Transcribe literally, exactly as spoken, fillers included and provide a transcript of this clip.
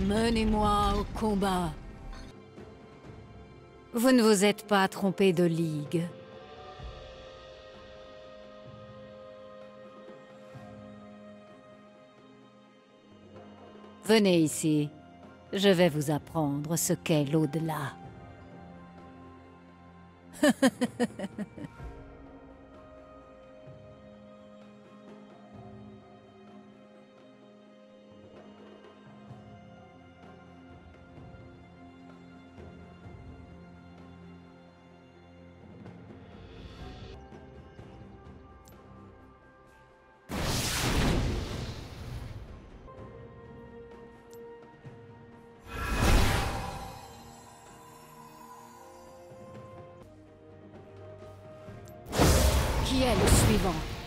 Menez-moi au combat. Vous ne vous êtes pas trompé de ligue. Venez ici. Je vais vous apprendre ce qu'est l'au-delà. Qui est le suivant ?